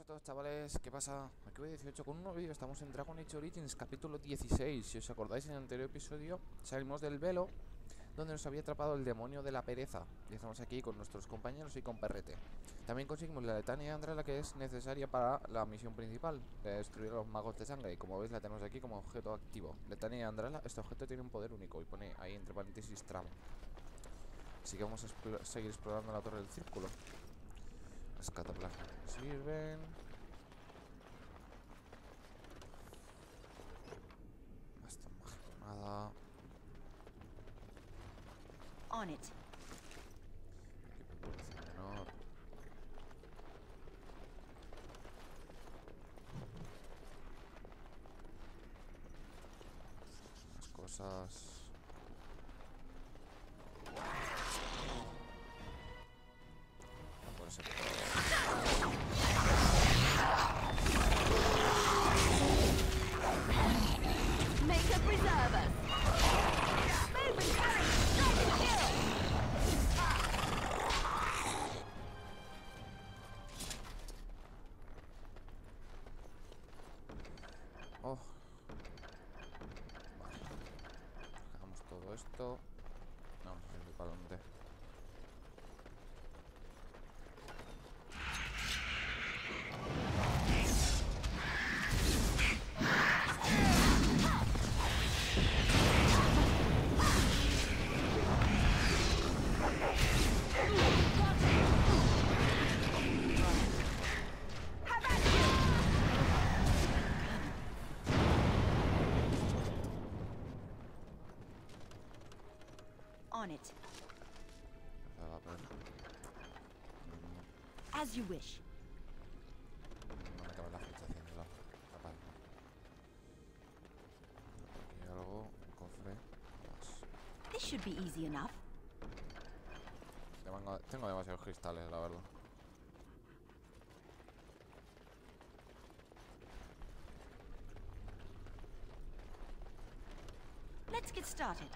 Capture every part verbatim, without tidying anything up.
Buenas a todos, chavales, ¿qué pasa? Aquí voy dieciocho con un nuevo vídeo. Estamos en Dragon Age: Origins, capítulo dieciséis. Si os acordáis, en el anterior episodio salimos del velo donde nos había atrapado el demonio de la pereza, y estamos aquí con nuestros compañeros y con Perrete. También conseguimos la letanía de Andralla, que es necesaria para la misión principal de destruir a los magos de sangre, y como veis la tenemos aquí como objeto activo. Letanía de Andralla, este objeto tiene un poder único y pone ahí entre paréntesis tramo. Así que vamos a expl- seguir explorando la torre del círculo. Las cataplasmas sirven. Bastón mágico, nada. On it. Equipo de población menor. Las cosas. Oh. Vale. Dejamos todo esto. No, no sé para dónde. As you wish. This should be easy enough. Tengo demasiados cristales, la verdad. Let's get started.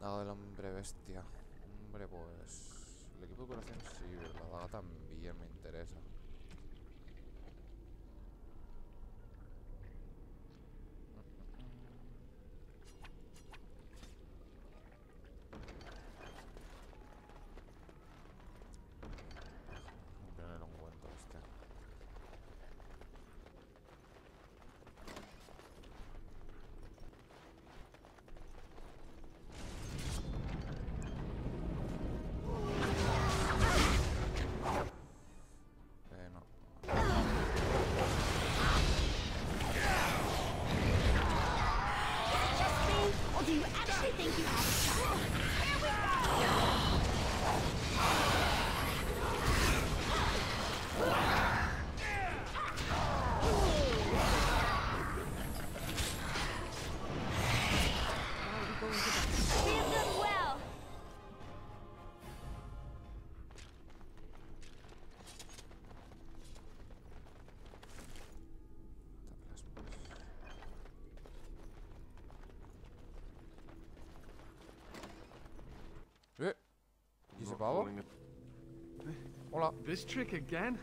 Nada del hombre bestia. Hombre, pues... el equipo de curación sirve, la daga también me interesa. Pavo? Hola. This trick again?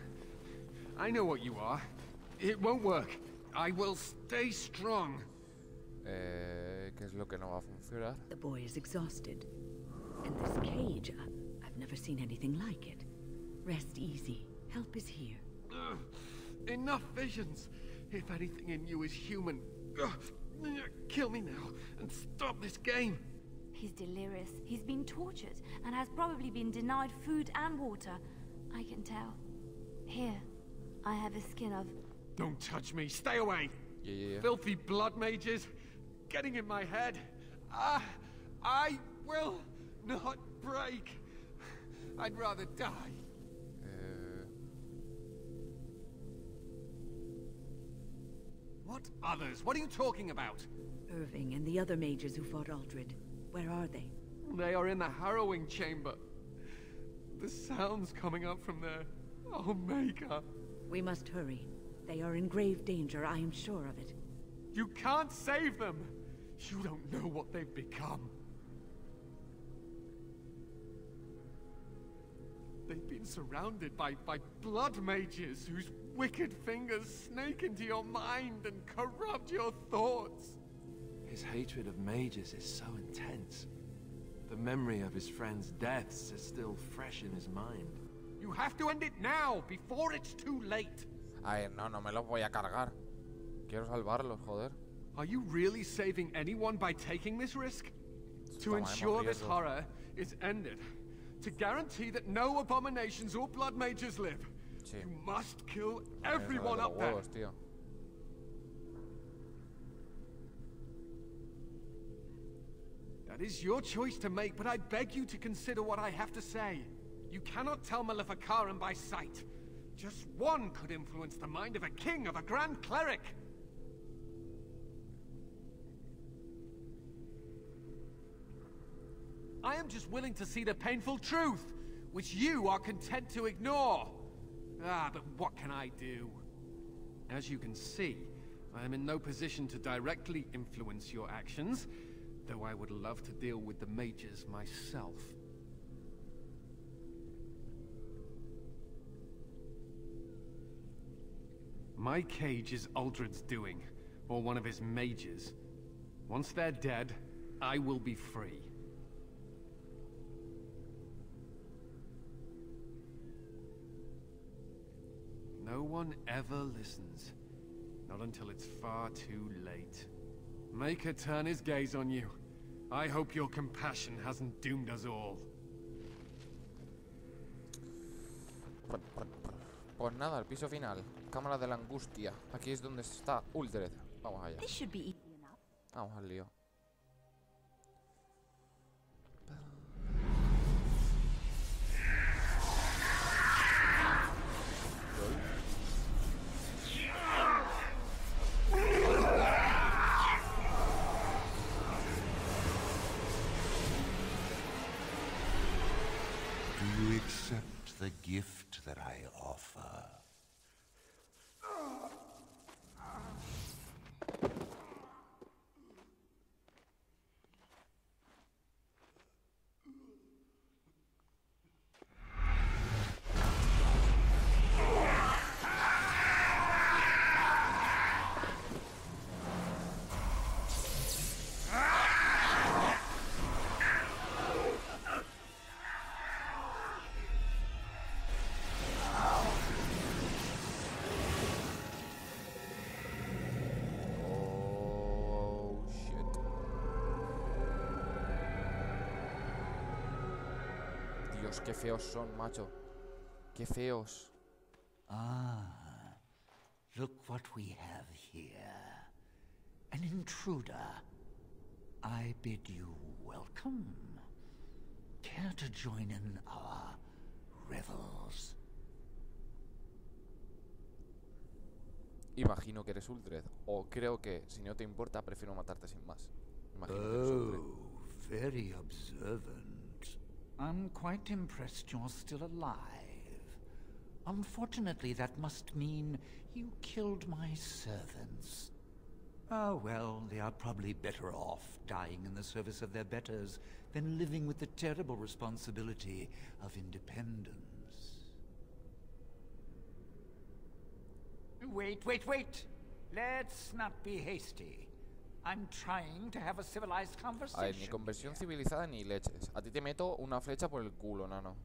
I know what you are. It won't work. I will stay strong. Eh, ¿qué es lo que no va a funcionar? The boy is exhausted. And this cage, I, I've never seen anything like it. Rest easy. Help is here. Uh, enough visions. If anything in you is human, uh, kill me now and stop this game. He's delirious. He's been tortured and has probably been denied food and water. I can tell. Here, I have a skin of... Don't touch me. Stay away. Yeah, yeah, yeah. Filthy blood mages. Getting in my head. Ah, I will not break. I'd rather die. Uh... What others? What are you talking about? Irving and the other mages who fought Uldred. Where are they? They are in the Harrowing chamber. The sounds coming up from there. Oh, Maker. We must hurry. They are in grave danger, I am sure of it. You can't save them! You don't know what they've become. They've been surrounded by, by blood mages whose wicked fingers snake into your mind and corrupt your thoughts. His hatred of mages is so intense. The memory of his friends' deaths is still fresh in his mind. You have to end it now, before it's too late. Ay, no, no me los voy a cargar. Quiero salvarlos, joder. Are you really saving anyone by taking this risk? To ensure this horror is ended, to guarantee that no abominations or blood mages live, sí. You must kill everyone up there. Tío. That is your choice to make, but I beg you to consider what I have to say. You cannot tell Maleficarum by sight. Just one could influence the mind of a king, of a grand cleric. I am just willing to see the painful truth, which you are content to ignore. Ah, but what can I do? As you can see, I am in no position to directly influence your actions, though I would love to deal with the mages myself. My cage is Uldred's doing, or one of his mages. Once they're dead, I will be free. No one ever listens. Not until it's far too late. Maker turn his gaze on you. I hope your compassion hasn't doomed us all. Pues nada, el piso final. Cámara de la angustia. Aquí es donde está Uldred. Vamos allá. This should be easy enough. Vamos al lío. The gift that I offer. Qué feos son, macho. Qué feos. Ah, look what we have here. An intruder. I bid you welcome. Care to join in our revels? Imagino que eres Uldred. O creo que, si no te importa, prefiero matarte sin más. Imagino oh, que eres Uldred. Very observant. I'm quite impressed you're still alive. Unfortunately, that must mean you killed my servants. Ah, well, they are probably better off dying in the service of their betters than living with the terrible responsibility of independence. Wait, wait, wait! Let's not be hasty. I'm trying to have a civilized conversation. Ay, ni conversión civilizada ni leches. A ti te meto una flecha por el culo, nano.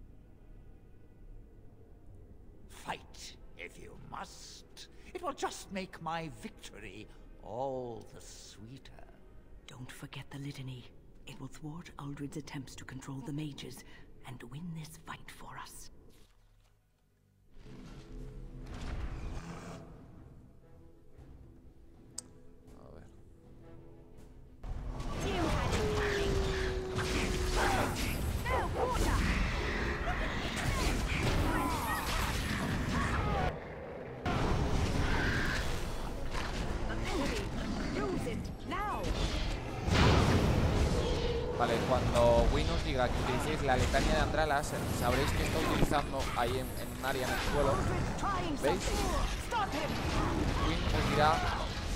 Fight if you must. It will just make my victory all the sweeter. Don't forget the litany. It will thwart Uldred's attempts to control the mages and win this fight for us. Vale, cuando Wynne os diga que utilicéis la Letanía de Andralla, sabréis que está utilizando ahí en, en un área en el suelo. ¿Veis? Wynne os dirá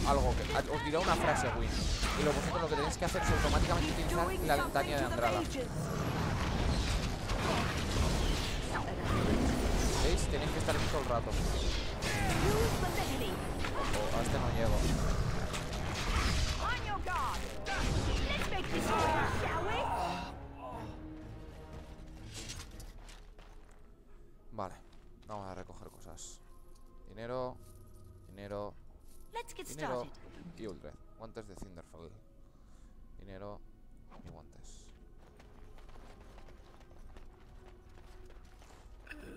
algo, que, os dirá una frase Wynne. Y lo, vosotros lo que tenéis que hacer es automáticamente utilizar la Letanía de Andralla. ¿Veis? Tenéis que estar aquí todo el rato. Ojo, a este no llego. Vale, vamos a recoger cosas. Dinero, dinero, dinero y Uldred. Guantes de Cinderfall. Dinero y guantes.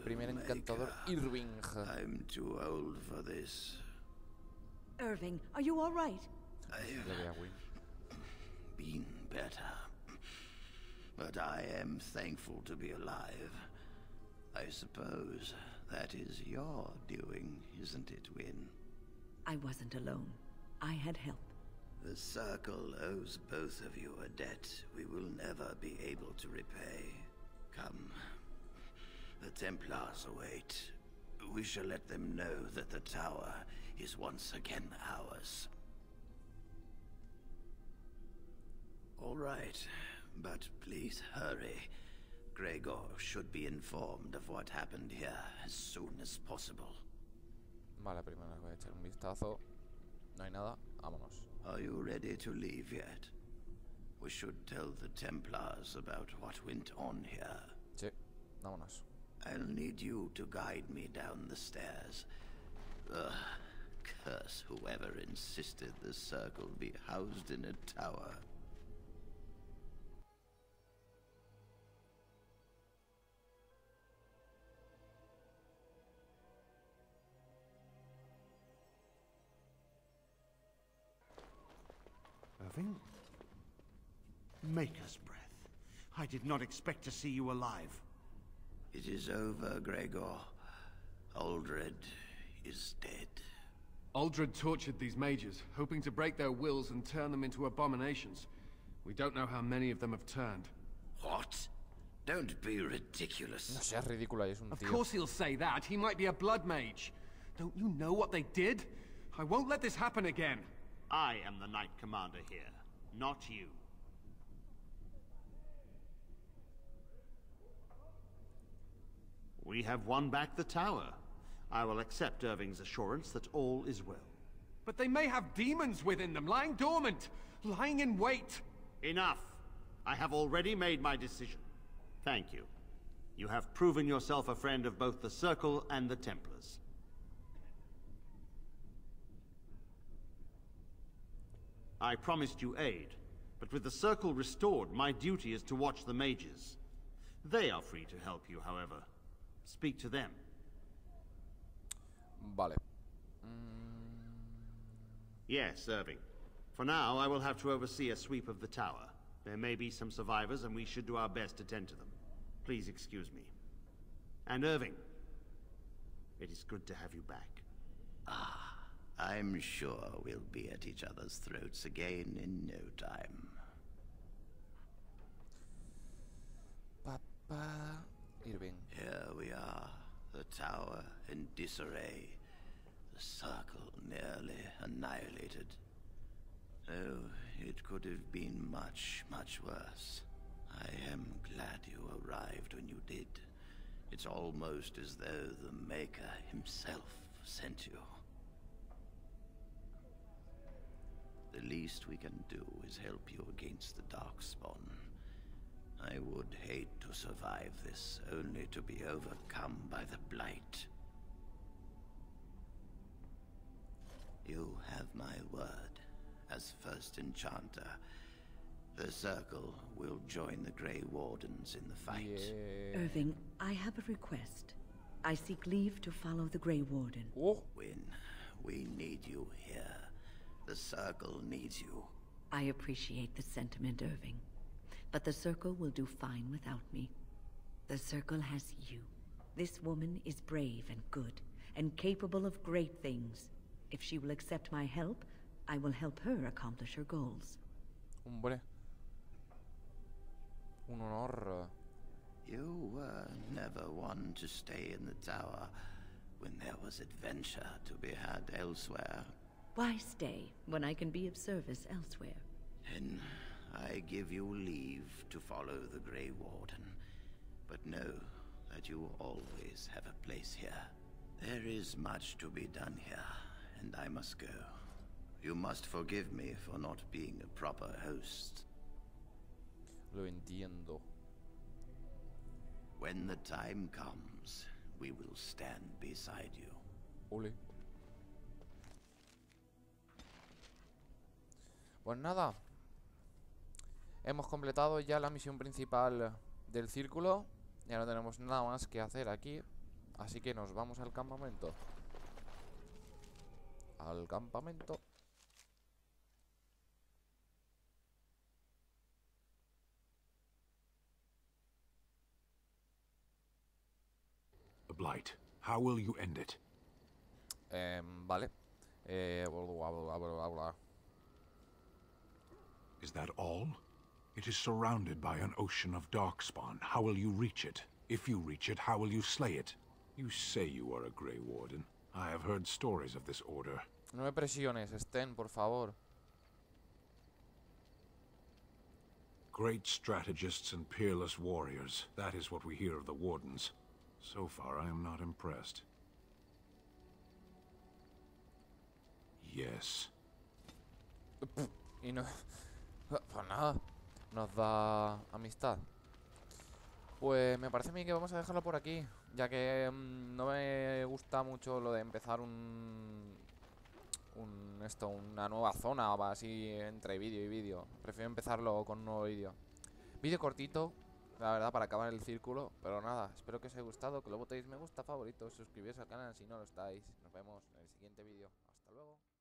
Primer encantador, Irving. I'm too old for this. Irving, are you all right? I've been better, but I am thankful to be alive. I suppose that is your doing, isn't it, Wynne? I wasn't alone. I had help. The Circle owes both of you a debt we will never be able to repay. Come. The Templars await. We shall let them know that the tower is once again ours. All right, but please hurry. Greagoir should be informed of what happened here as soon as possible. Vale, primero voy a echar un vistazo. No hay nada. Vámonos. Are you ready to leave yet? We should tell the Templars about what went on here. Sí, vámonos. I'll need you to guide me down the stairs. Ugh, curse whoever insisted the Circle be housed in a tower. Irving? Maker's breath. I did not expect to see you alive. It is over, Greagoir. Uldred is dead. Uldred tortured these mages, hoping to break their wills and turn them into abominations. We don't know how many of them have turned. What? Don't be ridiculous. No seas ridícula, es un tío. Of course he'll say that. He might be a blood mage. Don't you know what they did? I won't let this happen again. I am the Knight Commander here, not you. We have won back the tower. I will accept Irving's assurance that all is well. But they may have demons within them, lying dormant, lying in wait. Enough. I have already made my decision. Thank you. You have proven yourself a friend of both the Circle and the Templars. I promised you aid, but with the Circle restored, my duty is to watch the mages. They are free to help you, however. Speak to them. Vale. Mm. Yes, Irving. For now, I will have to oversee a sweep of the tower. There may be some survivors, and we should do our best to tend to them. Please excuse me. And Irving, it is good to have you back. Ah, I'm sure we'll be at each other's throats again in no time. Papa. Irving. Here we are, the tower in disarray, the Circle nearly annihilated. Oh, it could have been much, much worse. I am glad you arrived when you did. It's almost as though the Maker himself sent you. The least we can do is help you against the Darkspawn. I would hate to survive this, only to be overcome by the Blight. You have my word. As First Enchanter, the Circle will join the Grey Wardens in the fight. Yeah. Irving, I have a request. I seek leave to follow the Grey Warden. Oh. Wynne, we need you here. The Circle needs you. I appreciate the sentiment, Irving. But the Circle will do fine without me. The Circle has you. This woman is brave and good, and capable of great things. If she will accept my help, I will help her accomplish her goals. Hombre. Un honor. You were never one to stay in the tower when there was adventure to be had elsewhere. Why stay when I can be of service elsewhere? Then I give you leave to follow the Grey Warden, but know that you always have a place here. There is much to be done here, and I must go. You must forgive me for not being a proper host. Lo entiendo. When the time comes, we will stand beside you. Ole. Pues nada. Hemos completado ya la misión principal del círculo. Ya no tenemos nada más que hacer aquí. Así que nos vamos al campamento. Al campamento. The Blight. How will you end it? Eh, vale. Eh, blah, blah, blah, blah. Is that all? It is surrounded by an ocean of darkspawn. How will you reach it? If you reach it, how will you slay it? You say you are a Grey Warden. I have heard stories of this order. No me presiones, Sten, por favor. Great strategists and peerless warriors. That is what we hear of the Wardens. So far, I am not impressed. Yes. Y no... Pues nada. Nos da amistad. Pues me parece a mí que vamos a dejarlo por aquí, ya que mmm, no me gusta mucho lo de empezar un, un esto, una nueva zona así entre vídeo y vídeo. Prefiero empezarlo con un nuevo vídeo. Vídeo cortito, la verdad, para acabar el círculo. Pero nada, espero que os haya gustado, que lo votéis me gusta, favorito, suscribíos al canal si no lo estáis. Nos vemos en el siguiente vídeo. Hasta luego.